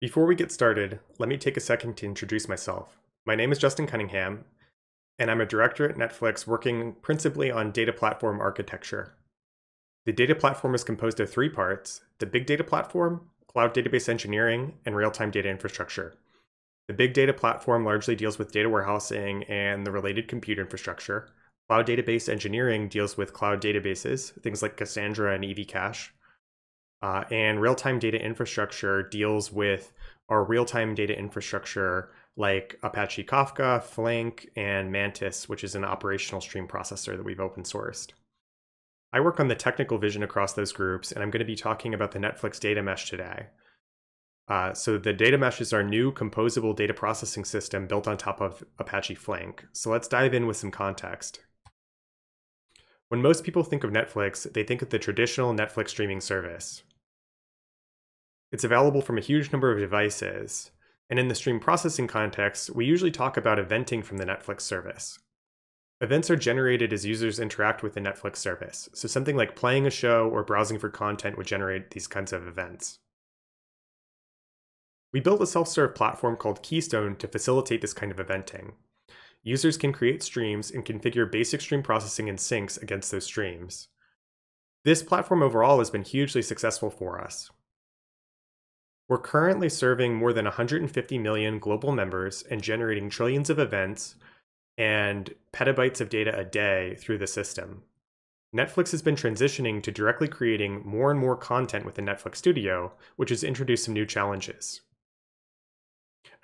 Before we get started, let me take a second to introduce myself. My name is Justin Cunningham, and I'm a director at Netflix working principally on data platform architecture. The data platform is composed of three parts: the big data platform, cloud database engineering, and real-time data infrastructure. The big data platform largely deals with data warehousing and the related compute infrastructure. Cloud database engineering deals with cloud databases, things like Cassandra and EVCache. And real-time data infrastructure deals with our real-time data infrastructure like Apache Kafka, Flink, and Mantis, which is an operational stream processor that we've open sourced. I work on the technical vision across those groups, and I'm going to be talking about the Netflix Data Mesh today. So the Data Mesh is our new composable data processing system built on top of Apache Flink. So let's dive in with some context. When most people think of Netflix, they think of the traditional Netflix streaming service. It's available from a huge number of devices, and in the stream processing context, we usually talk about eventing from the Netflix service. Events are generated as users interact with the Netflix service, so something like playing a show or browsing for content would generate these kinds of events. We built a self-serve platform called Keystone to facilitate this kind of eventing. Users can create streams and configure basic stream processing and syncs against those streams. This platform overall has been hugely successful for us. We're currently serving more than 150 million global members and generating trillions of events and petabytes of data a day through the system. Netflix has been transitioning to directly creating more and more content within Netflix Studio, which has introduced some new challenges.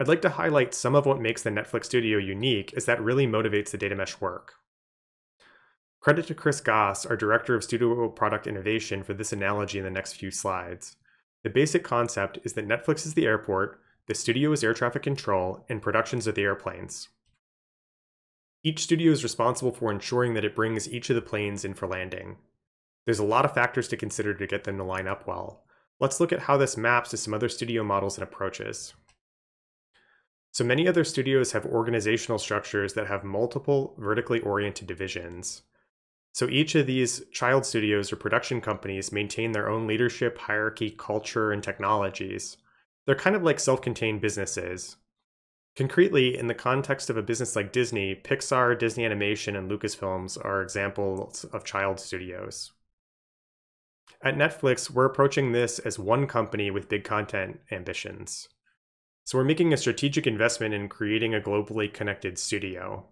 I'd like to highlight some of what makes the Netflix Studio unique, as that really motivates the data mesh work. Credit to Chris Goss, our Director of Studio Product Innovation, for this analogy in the next few slides. The basic concept is that Netflix is the airport, the studio is air traffic control, and productions are the airplanes. Each studio is responsible for ensuring that it brings each of the planes in for landing. There's a lot of factors to consider to get them to line up well. Let's look at how this maps to some other studio models and approaches. So many other studios have organizational structures that have multiple vertically oriented divisions. So each of these child studios or production companies maintain their own leadership, hierarchy, culture, and technologies. They're kind of like self-contained businesses. Concretely, in the context of a business like Disney, Pixar, Disney Animation, and Lucasfilms are examples of child studios. At Netflix, we're approaching this as one company with big content ambitions. So we're making a strategic investment in creating a globally connected studio.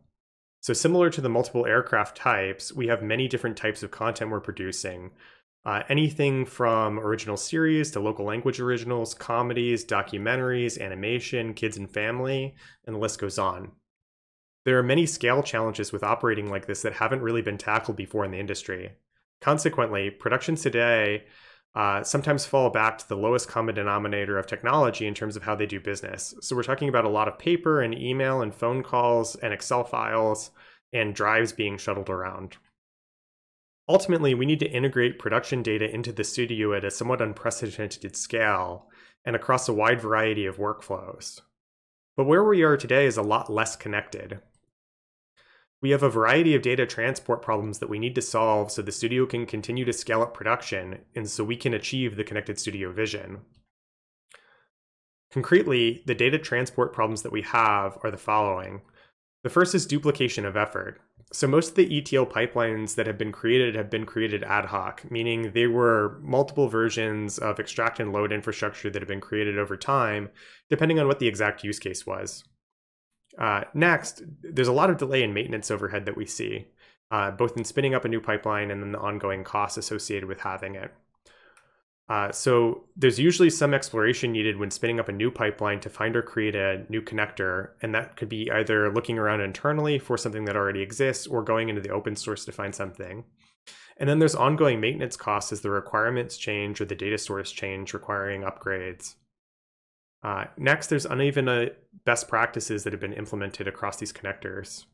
So similar to the multiple aircraft types, we have many different types of content we're producing. Anything from original series to local language originals, comedies, documentaries, animation, kids and family, and the list goes on. There are many scale challenges with operating like this that haven't really been tackled before in the industry. Consequently, productions today sometimes fall back to the lowest common denominator of technology in terms of how they do business. So we're talking about a lot of paper and email and phone calls and Excel files and drives being shuttled around. Ultimately, we need to integrate production data into the studio at a somewhat unprecedented scale and across a wide variety of workflows. But where we are today is a lot less connected. We have a variety of data transport problems that we need to solve so the studio can continue to scale up production and so we can achieve the connected studio vision. Concretely, the data transport problems that we have are the following. The first is duplication of effort. So most of the ETL pipelines that have been created ad hoc, meaning they were multiple versions of extract and load infrastructure that have been created over time, depending on what the exact use case was. Next, there's a lot of delay in maintenance overhead that we see, both in spinning up a new pipeline and then the ongoing costs associated with having it. So there's usually some exploration needed when spinning up a new pipeline to find or create a new connector, and that could be either looking around internally for something that already exists or going into the open source to find something. And then there's ongoing maintenance costs as the requirements change or the data source change, requiring upgrades. Next, there's uneven best practices that have been implemented across these connectors.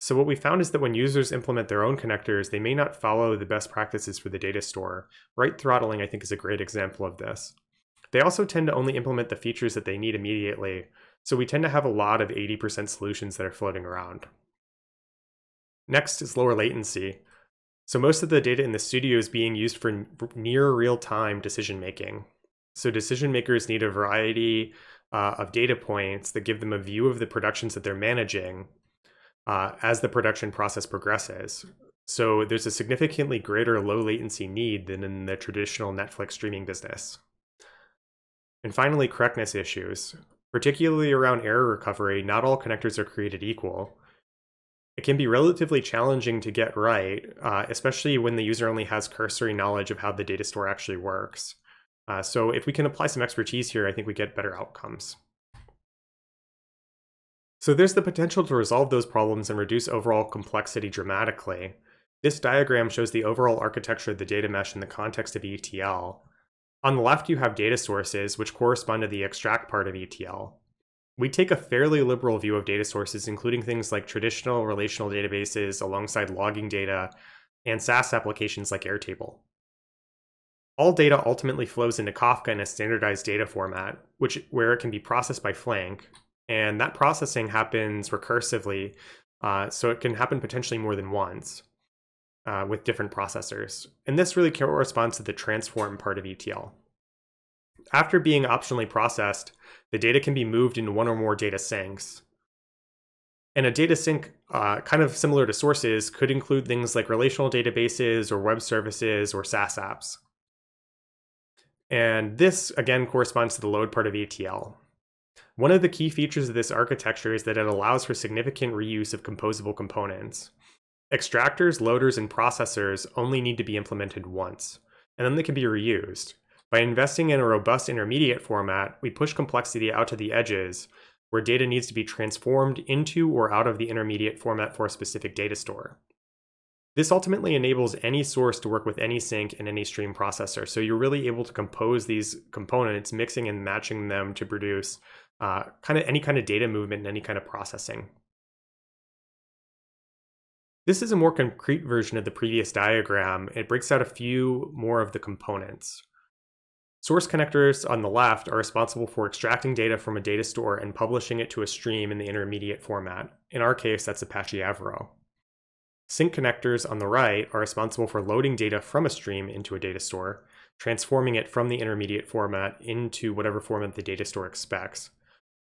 So what we found is that when users implement their own connectors, they may not follow the best practices for the data store. Right throttling, I think, is a great example of this. They also tend to only implement the features that they need immediately. So we tend to have a lot of 80% solutions that are floating around. Next is lower latency. So most of the data in the studio is being used for near real-time decision making. So decision makers need a variety of data points that give them a view of the productions that they're managing as the production process progresses. So there's a significantly greater low latency need than in the traditional Netflix streaming business. And finally, correctness issues, particularly around error recovery. Not all connectors are created equal. It can be relatively challenging to get right, especially when the user only has cursory knowledge of how the data store actually works. So if we can apply some expertise here, I think we get better outcomes. So there's the potential to resolve those problems and reduce overall complexity dramatically. This diagram shows the overall architecture of the data mesh in the context of ETL. On the left, you have data sources, which correspond to the extract part of ETL. We take a fairly liberal view of data sources, including things like traditional relational databases alongside logging data and SaaS applications like Airtable. All data ultimately flows into Kafka in a standardized data format, where it can be processed by Flink, and that processing happens recursively, so it can happen potentially more than once with different processors. And this really corresponds to the transform part of ETL. After being optionally processed, the data can be moved into one or more data sinks. And a data sink, kind of similar to sources, could include things like relational databases or web services or SaaS apps. And this, again, corresponds to the load part of ETL. One of the key features of this architecture is that it allows for significant reuse of composable components. Extractors, loaders, and processors only need to be implemented once, and then they can be reused. By investing in a robust intermediate format, we push complexity out to the edges, where data needs to be transformed into or out of the intermediate format for a specific data store. This ultimately enables any source to work with any sink and any stream processor, so you're really able to compose these components, mixing and matching them to produce any kind of data movement and any kind of processing. This is a more concrete version of the previous diagram. It breaks out a few more of the components. Source connectors on the left are responsible for extracting data from a data store and publishing it to a stream in the intermediate format. In our case, that's Apache Avro. Sync connectors on the right are responsible for loading data from a stream into a data store, transforming it from the intermediate format into whatever format the data store expects.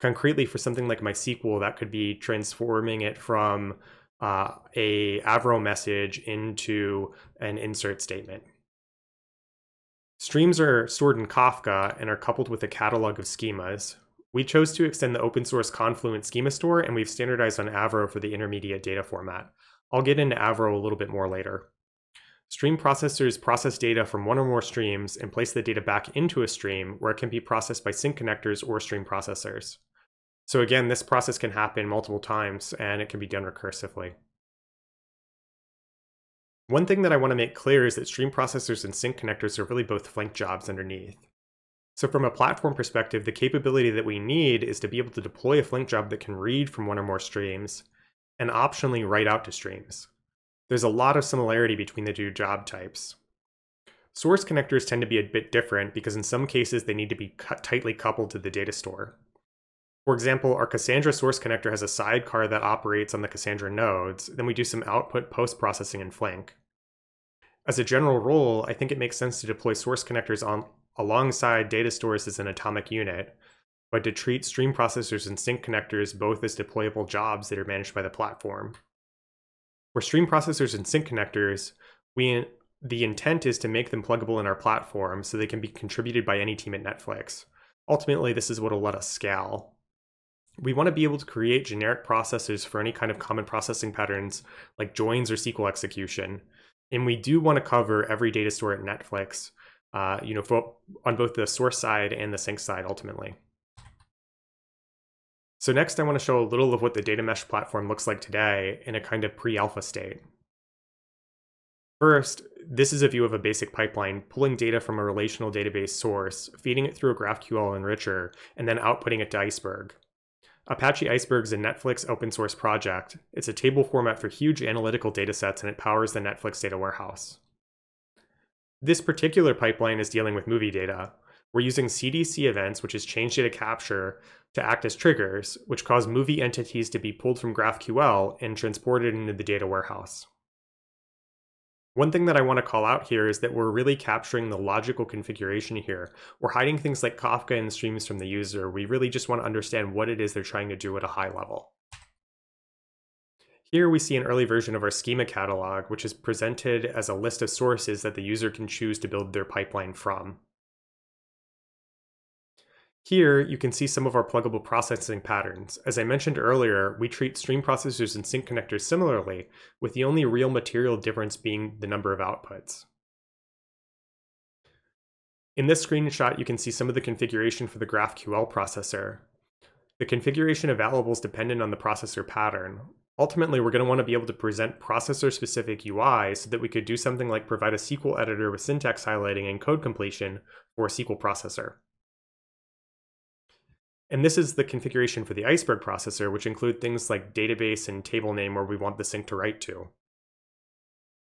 Concretely, for something like MySQL, that could be transforming it from a Avro message into an insert statement. Streams are stored in Kafka and are coupled with a catalog of schemas. We chose to extend the open source Confluent schema store, and we've standardized on Avro for the intermediate data format. I'll get into Avro a little bit more later. Stream processors process data from one or more streams and place the data back into a stream where it can be processed by sync connectors or stream processors. So again, this process can happen multiple times and it can be done recursively. One thing that I want to make clear is that stream processors and sync connectors are really both Flink jobs underneath. So from a platform perspective, the capability that we need is to be able to deploy a Flink job that can read from one or more streams and optionally write out to streams. There's a lot of similarity between the two job types. Source connectors tend to be a bit different because in some cases they need to be tightly coupled to the data store. For example, our Cassandra source connector has a sidecar that operates on the Cassandra nodes, then we do some output post-processing in Flink. As a general rule, I think it makes sense to deploy source connectors alongside data stores as an atomic unit, but to treat stream processors and sync connectors both as deployable jobs that are managed by the platform. For stream processors and sync connectors, the intent is to make them pluggable in our platform so they can be contributed by any team at Netflix. Ultimately, this is what will let us scale. We want to be able to create generic processors for any kind of common processing patterns like joins or SQL execution. And we do want to cover every data store at Netflix, on both the source side and the sync side ultimately. So next I want to show a little of what the data mesh platform looks like today in a kind of pre-alpha state. First, this is a view of a basic pipeline, pulling data from a relational database source, feeding it through a GraphQL enricher, and then outputting it to Iceberg. Apache Iceberg is a Netflix open source project. It's a table format for huge analytical datasets, and it powers the Netflix data warehouse. This particular pipeline is dealing with movie data. We're using CDC events, which is change data capture, to act as triggers, which cause movie entities to be pulled from GraphQL and transported into the data warehouse. One thing that I want to call out here is that we're really capturing the logical configuration here. We're hiding things like Kafka and streams from the user. We really just want to understand what it is they're trying to do at a high level. Here we see an early version of our schema catalog, which is presented as a list of sources that the user can choose to build their pipeline from. Here, you can see some of our pluggable processing patterns. As I mentioned earlier, we treat stream processors and sync connectors similarly, with the only real material difference being the number of outputs. In this screenshot, you can see some of the configuration for the GraphQL processor. The configuration of valuables dependent on the processor pattern. Ultimately, we're going to want to be able to present processor-specific UI so that we could do something like provide a SQL editor with syntax highlighting and code completion for a SQL processor. And this is the configuration for the Iceberg processor, which include things like database and table name where we want the sync to write to.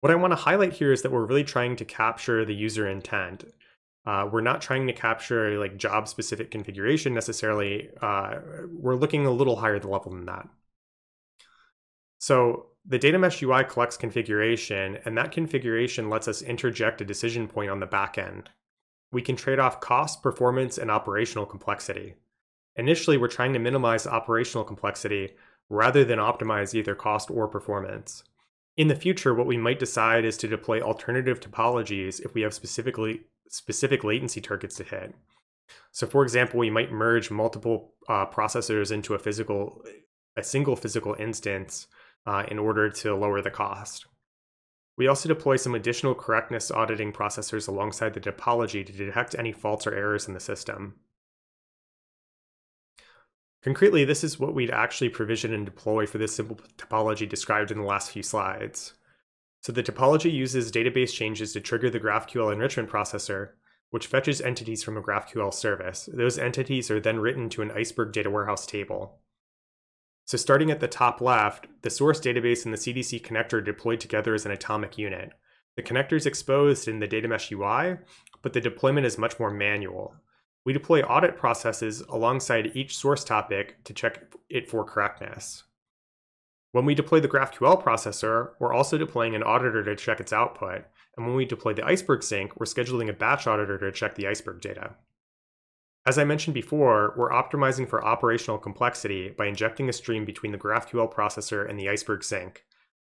What I want to highlight here is that we're really trying to capture the user intent. We're not trying to capture like job-specific configuration necessarily. We're looking a little higher the level than that. So the Data Mesh UI collects configuration, and that configuration lets us interject a decision point on the back end. We can trade off cost, performance, and operational complexity. Initially, we're trying to minimize operational complexity rather than optimize either cost or performance. In the future, what we might decide is to deploy alternative topologies if we have specific latency targets to hit. So for example, we might merge multiple processors into a single physical instance in order to lower the cost. We also deploy some additional correctness auditing processors alongside the topology to detect any faults or errors in the system. Concretely, this is what we'd actually provision and deploy for this simple topology described in the last few slides. So the topology uses database changes to trigger the GraphQL enrichment processor, which fetches entities from a GraphQL service. Those entities are then written to an Iceberg data warehouse table. So starting at the top left, the source database and the CDC connector are deployed together as an atomic unit. The connector is exposed in the Data Mesh UI, but the deployment is much more manual. We deploy audit processes alongside each source topic to check it for correctness. When we deploy the GraphQL processor, we're also deploying an auditor to check its output. And when we deploy the Iceberg sync, we're scheduling a batch auditor to check the Iceberg data. As I mentioned before, we're optimizing for operational complexity by injecting a stream between the GraphQL processor and the Iceberg sync.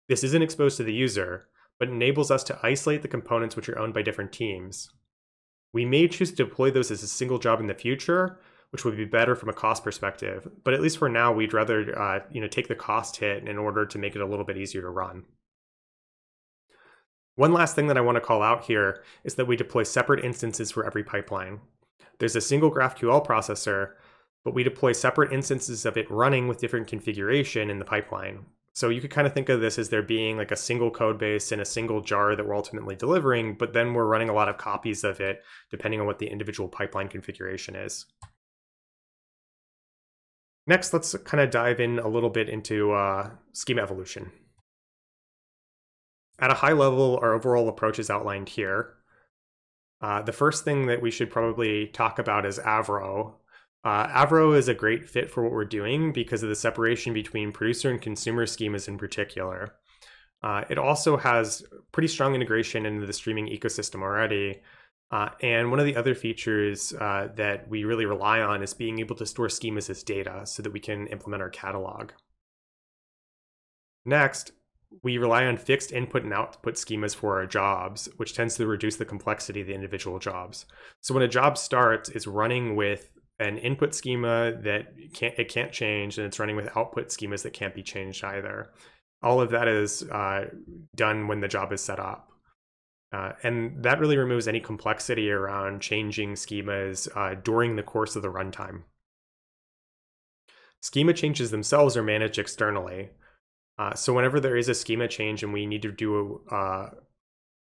This isn't exposed to the user, but enables us to isolate the components which are owned by different teams. We may choose to deploy those as a single job in the future, which would be better from a cost perspective. But at least for now, we'd rather take the cost hit in order to make it a little bit easier to run. One last thing that I want to call out here is that we deploy separate instances for every pipeline. There's a single GraphQL processor, but we deploy separate instances of it running with different configuration in the pipeline. So you could kind of think of this as there being like a single code base and a single jar that we're ultimately delivering, but then we're running a lot of copies of it, depending on what the individual pipeline configuration is. Next, let's kind of dive in a little bit into schema evolution. At a high level, our overall approach is outlined here. The first thing that we should probably talk about is Avro. Avro is a great fit for what we're doing because of the separation between producer and consumer schemas in particular. It also has pretty strong integration into the streaming ecosystem already. And one of the other features that we really rely on is being able to store schemas as data so that we can implement our catalog. Next, we rely on fixed input and output schemas for our jobs, which tends to reduce the complexity of the individual jobs. So when a job starts, it's running with an input schema that it can't change, and it's running with output schemas that can't be changed either. All of that is done when the job is set up. And that really removes any complexity around changing schemas during the course of the runtime. Schema changes themselves are managed externally. So whenever there is a schema change and we need to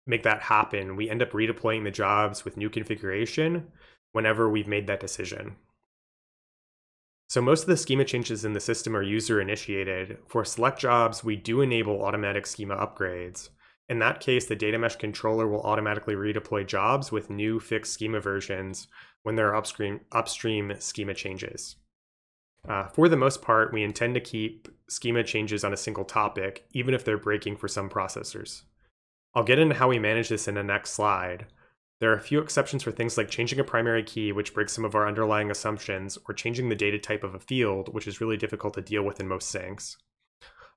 make that happen, we end up redeploying the jobs with new configuration whenever we've made that decision. So most of the schema changes in the system are user initiated. For select jobs, we do enable automatic schema upgrades. In that case, the Data Mesh controller will automatically redeploy jobs with new fixed schema versions when there are upstream schema changes. For the most part, we intend to keep schema changes on a single topic, even if they're breaking for some processors. I'll get into how we manage this in the next slide. There are a few exceptions for things like changing a primary key, which breaks some of our underlying assumptions, or changing the data type of a field, which is really difficult to deal with in most syncs.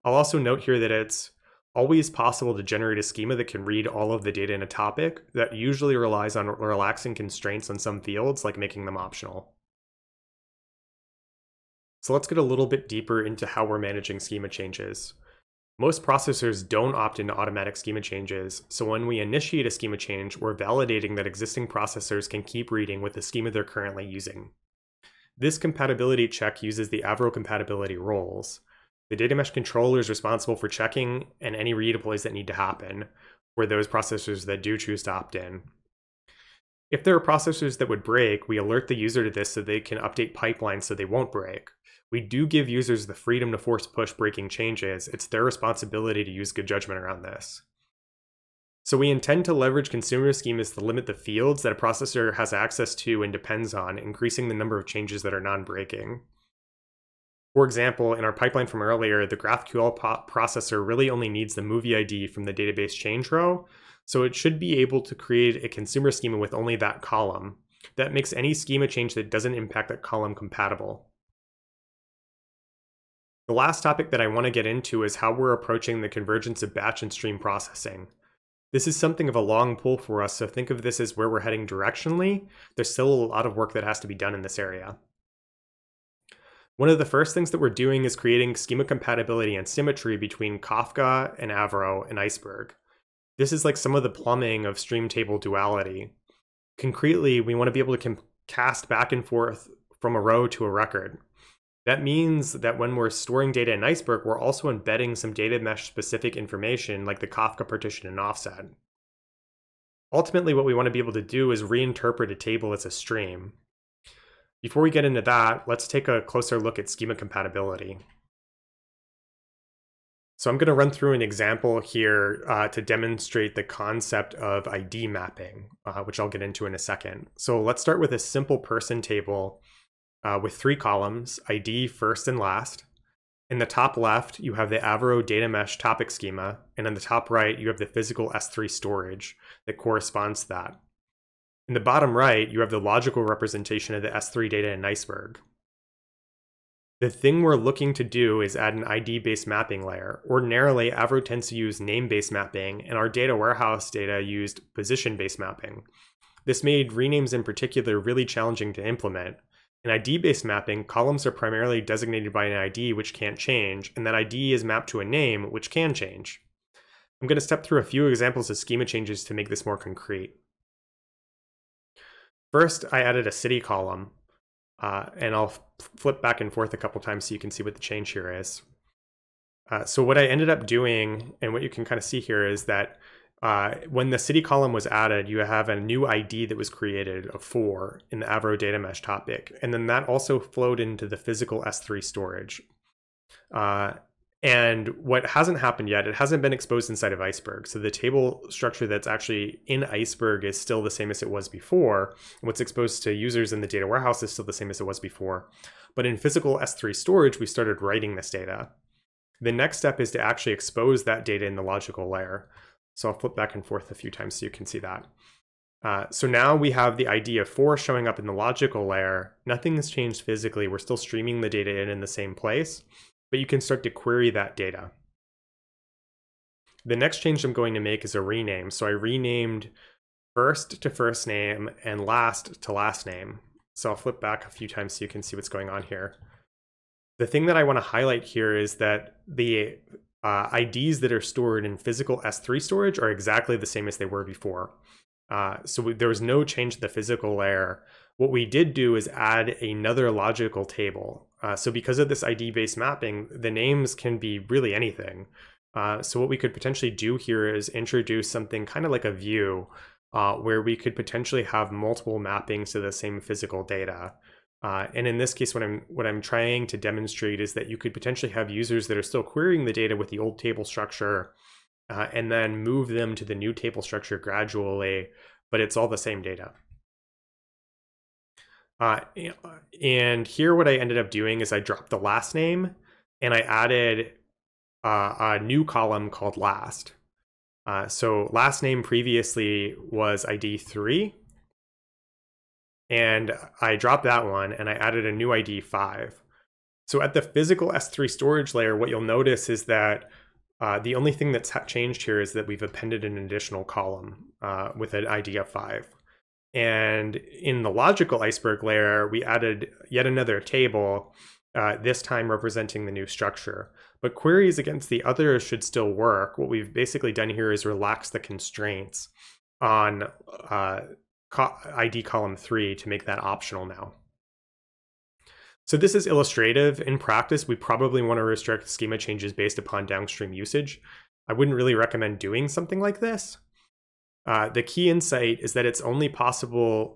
I'll also note here that it's always possible to generate a schema that can read all of the data in a topic. That usually relies on relaxing constraints on some fields, like making them optional. So let's get a little bit deeper into how we're managing schema changes. Most processors don't opt into automatic schema changes, so when we initiate a schema change, we're validating that existing processors can keep reading with the schema they're currently using. This compatibility check uses the Avro compatibility roles. The data mesh controller is responsible for checking and any read deploys that need to happen for those processors that do choose to opt in. If there are processors that would break, we alert the user to this so they can update pipelines so they won't break. We do give users the freedom to force push breaking changes. It's their responsibility to use good judgment around this. So we intend to leverage consumer schemas to limit the fields that a processor has access to and depends on, increasing the number of changes that are non-breaking. For example, in our pipeline from earlier, the GraphQL processor really only needs the movie ID from the database change row, so it should be able to create a consumer schema with only that column. That makes any schema change that doesn't impact that column compatible. The last topic that I want to get into is how we're approaching the convergence of batch and stream processing. This is something of a long pull for us, so think of this as where we're heading directionally. There's still a lot of work that has to be done in this area. One of the first things that we're doing is creating schema compatibility and symmetry between Kafka and Avro and Iceberg. This is like some of the plumbing of stream table duality. Concretely, we want to be able to cast back and forth from a row to a record. That means that when we're storing data in Iceberg, we're also embedding some data mesh specific information like the Kafka partition and offset. Ultimately, what we want to be able to do is reinterpret a table as a stream. Before we get into that, let's take a closer look at schema compatibility. So I'm going to run through an example here to demonstrate the concept of ID mapping, which I'll get into in a second. So let's start with a simple person table. With three columns, ID first and last. In the top left, you have the Avro data mesh topic schema, and in the top right, you have the physical S3 storage that corresponds to that. In the bottom right, you have the logical representation of the S3 data in Iceberg. The thing we're looking to do is add an ID-based mapping layer. Ordinarily, Avro tends to use name-based mapping, and our data warehouse data used position-based mapping. This made renames in particular really challenging to implement. In ID-based mapping, columns are primarily designated by an ID which can't change, and that ID is mapped to a name which can change. I'm going to step through a few examples of schema changes to make this more concrete. First, I added a city column, and I'll flip back and forth a couple times so you can see what the change here is. So what I ended up doing, and what you can kind of see here, is that when the city column was added, you have a new ID that was created of 4 in the Avro data mesh topic. And then that also flowed into the physical S3 storage. And what hasn't happened yet, it hasn't been exposed inside of Iceberg. So the table structure that's actually in Iceberg is still the same as it was before. And what's exposed to users in the data warehouse is still the same as it was before. But in physical S3 storage, we started writing this data. The next step is to actually expose that data in the logical layer. So I'll flip back and forth a few times so you can see that. So now we have the ID of 4 showing up in the logical layer. Nothing has changed physically. We're still streaming the data in the same place, but you can start to query that data. The next change I'm going to make is a rename. So I renamed first to first name and last to last name. So I'll flip back a few times so you can see what's going on here. The thing that I want to highlight here is that the IDs that are stored in physical S3 storage are exactly the same as they were before. So there was no change to the physical layer. What we did do is add another logical table. So because of this ID-based mapping, the names can be really anything. So what we could potentially do here is introduce something kind of like a view where we could potentially have multiple mappings to the same physical data. And in this case, what I'm trying to demonstrate is that you could potentially have users that are still querying the data with the old table structure and then move them to the new table structure gradually, but it's all the same data. And here what I ended up doing is I dropped the last name and I added a new column called last. So last name previously was ID 3. And I dropped that one and I added a new ID 5. So at the physical S3 storage layer, what you'll notice is that the only thing that's changed here is that we've appended an additional column with an ID of 5. And in the logical Iceberg layer, we added yet another table, this time representing the new structure. But queries against the others should still work. What we've basically done here is relax the constraints on ID column 3 to make that optional now. So this is illustrative. In practice, we probably want to restrict schema changes based upon downstream usage. I wouldn't really recommend doing something like this. The key insight is that the only possible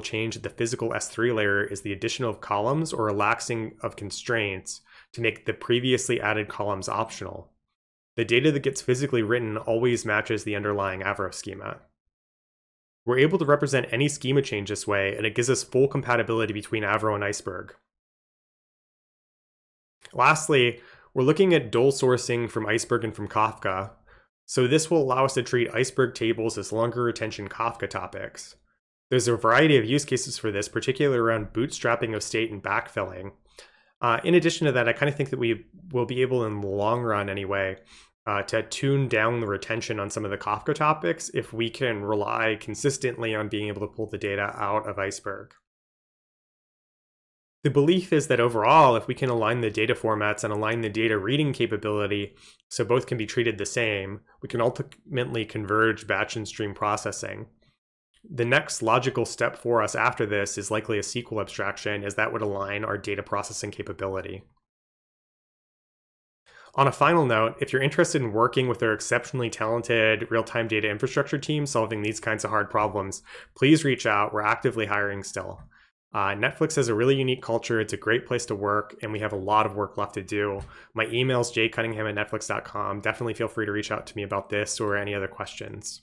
change at the physical S3 layer is the addition of columns or relaxing of constraints to make the previously added columns optional. The data that gets physically written always matches the underlying Avro schema. We're able to represent any schema change this way, and it gives us full compatibility between Avro and Iceberg. Lastly, we're looking at dual sourcing from Iceberg and from Kafka. So this will allow us to treat Iceberg tables as longer retention Kafka topics. There's a variety of use cases for this, particularly around bootstrapping of state and backfilling. In addition to that, I kind of think that we will be able in the long run anyway, to tune down the retention on some of the Kafka topics if we can rely consistently on being able to pull the data out of Iceberg. The belief is that overall, if we can align the data formats and align the data reading capability so both can be treated the same, we can ultimately converge batch and stream processing. The next logical step for us after this is likely a SQL abstraction, as that would align our data processing capability. On a final note, if you're interested in working with our exceptionally talented real-time data infrastructure team solving these kinds of hard problems, please reach out. We're actively hiring still. Netflix has a really unique culture. It's a great place to work, and we have a lot of work left to do. My email is jcunningham@netflix.com. Definitely feel free to reach out to me about this or any other questions.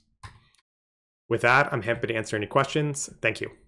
With that, I'm happy to answer any questions. Thank you.